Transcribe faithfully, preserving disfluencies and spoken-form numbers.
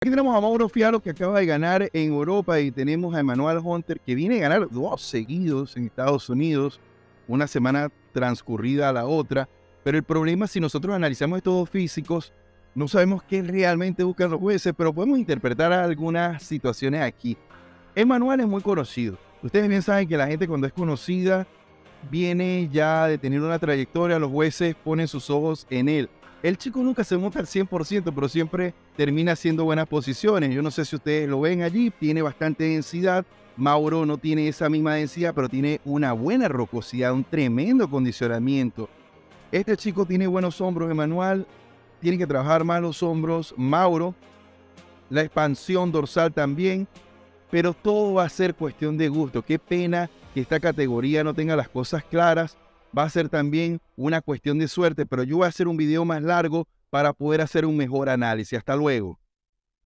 Aquí tenemos a Mauro Fialho, que acaba de ganar en Europa, y tenemos a Emmanuel Hunter, que viene a ganar dos seguidos en Estados Unidos, una semana transcurrida a la otra. Pero el problema, si nosotros analizamos estos dos físicos, no sabemos qué realmente buscan los jueces, pero podemos interpretar algunas situaciones aquí. Emmanuel es muy conocido. Ustedes bien saben que la gente, cuando es conocida, viene ya de tener una trayectoria, los jueces ponen sus ojos en él. El chico nunca se monta al cien por ciento, pero siempre termina haciendo buenas posiciones. Yo no sé si ustedes lo ven allí, tiene bastante densidad. Mauro no tiene esa misma densidad, pero tiene una buena rocosidad, un tremendo condicionamiento. Este chico tiene buenos hombros, Emmanuel. Tiene que trabajar más los hombros, Mauro. La expansión dorsal también. Pero todo va a ser cuestión de gusto. Qué pena que esta categoría no tenga las cosas claras. Va a ser también una cuestión de suerte, pero yo voy a hacer un video más largo para poder hacer un mejor análisis. Hasta luego.